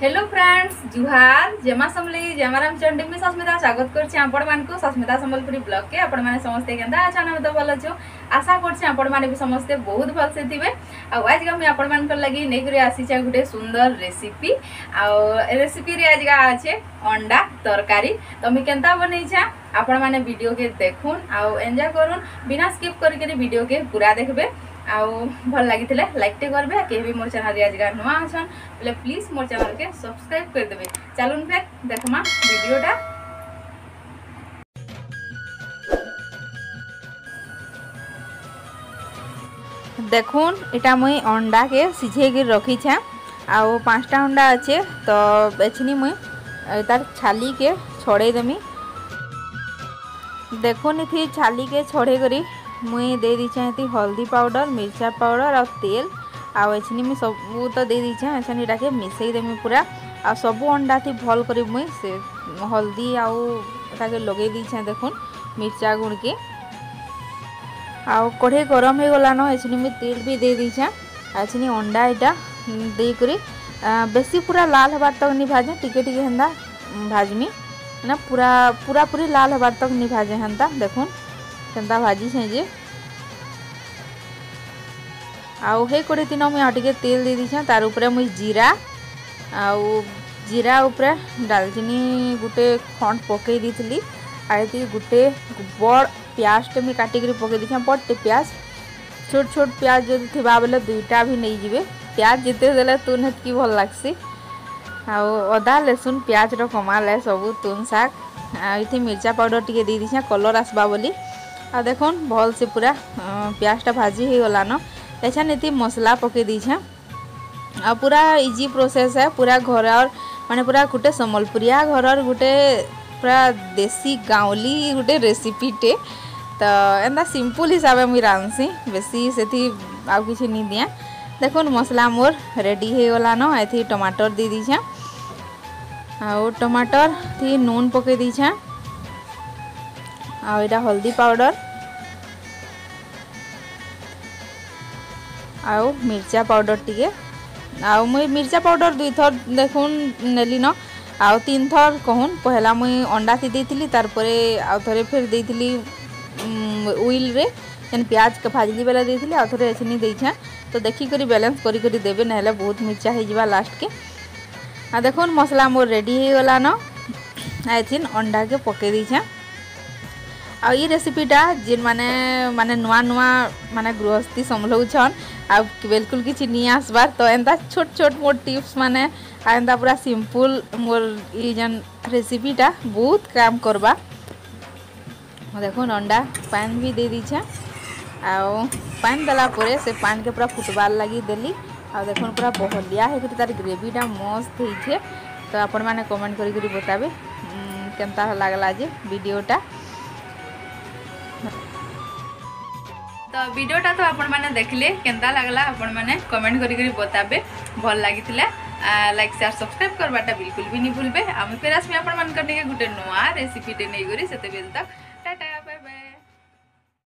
Hello friends, जुहार जमा समली जमा रामचंडी। मुझे सस्मिता स्वागत करछी आपण मानको सस्मिता संबलपुरी ब्लॉग के। आपण माने समस्ते केंदा आछन? हम तो भल छु। आशा करछी आपण माने भी समस्ते बहुत भल से थिबे। आ आज का मैं आपण मान कर लगी नेकरी आसी छ गुटे सुंदर रेसिपी। आ रेसिपी रे आज का आछे अंडा तरकारी। तो मैं केंता बनै छ आपण माने वीडियो के देखून आ एन्जॉय करून, बिना स्किप करि के वीडियो के पूरा देखबे। आ भल लगी लाइकटे करबे। कहीं भी मोर चैनल आज का नुआ अच्छा बोले प्लीज मोर चैनल के सब्सक्राइब कर देबे। चलून फिर देखमा वीडियोटा। देखून इटा मुई अंडा के सिझेगी रखी छे। आ 5टा अंडा अच्छे तो बेचनी मुई तार छाली के छोड़े देमी। देखून इथि छाली के छोड़े करी मुई दे दीछे हल्दी पाउडर, मिर्चा पाउडर और तेल। आछनी मुई सबू तो दे दीछे। एछनी इटा के मिसई देमी पूरा। आ सबू अंडा थी भल करी मुई से हल्दी आटा के लगे दीछे। देखुन मिर्चा गुड़ के कढ़े गरम हो गलान। एछनी मुई तेल भी दे दीछे। एछनी अंडा इटा देकर बेसी पूरा लाल हबार तक नहीं भाजे, टिके टिके हेन्ता भाजमी ना पूरा पूरा पूरी लाल हबार तक नहीं भाजे हेन्ता। देखुन केंता भाजी छे जे। आई कड़े तीन मुझे तेल दे दीछे। तार उपरे मुझे जीरा जीरा उपरे डालचिनी गुटे खंड पकई दी। आती गुटे बड़ प्याजटे मुझे काटिकी पकई दीछे। बड़टे प्याज, छोट छोट प्याज जो थी बोले दुईटा भी नहीं जीवे। प्याज जिते देले तुन हेतकी भल लगसी। आदा लेसुन प्याज रो कमाल है सब तुन साग। ये मिर्चा पाउडर टी दे दीछे कलर आसबा बोली। आ देखुन भल से पूरा प्याजटा भाजी हो गलान। एछन इति मसला पके दीछे। आ पूरा इजी प्रोसेस है। पूरा घर और माने पूरा गुटे संबलपुरिया घर और गुटे पूरा देसी गाँवली गुटे रेसिपीटे। तो एंता सिंपल हिसाब मुई रांधसी, बेसी से आउ किसी नहीं दिया। देखुन मसला मोर रेडी हो गलान। एथि टमाटर दे दीछे। आ टमाटर थी नून पके दीछे। आ इटा हल्दी पाउडर आउ मिर्चा पाउडर टिके। मुई मिर्चा पाउडर 2 थर देखुन नेली न। आउ 3 थर कहून। पहला मुई अंडा थी देइतिली, तार परे आउ थरे फेर देइतिली उइल रे जन प्याज के भाजली बेला देइतिली। आउ थरे एछनी देइछा। तो देखी करी बैलेंस करी करी देबे, नहले बहुत मिर्चा हो जिबा लास्ट के। आ देखुन मसला मोर रेडी हो गला न। एछिन अंडा के पके दीछा। आ ये रेसिपीटा जिन माने माने नुआ नुआ माने गृहस्थी संभलाउछन आ बिल्कुल किसी नहीं आसबार, तो एंता छोट छोट मोर टिप्स माने एंता पूरा सिंपल मोर ये जन रेसिपीटा बहुत काम करवा। देखुन अंडा पान भी दे दीछे। आ पान देला परे से पान के पूरा फुटबार लगी देली। आ देखुन पूरा बहलिया है तार ग्रेवीटा मस्त होइछे। तो आपण माने कमेंट करी करी बताबे केंता लागला जे वीडियोटा। तो वीडियोटा तो आपण माने देखले, केंता लागला आपण माने कमेंट करी करी बताबे। भल लागितले लाइक शेयर सब्सक्राइब करवाटा बिल्कुल भी नहीं भूलबे। आम फेर आसमी आपण मानकर गुटे नुआ रेसिपी टे नै करी। सेते बेल तक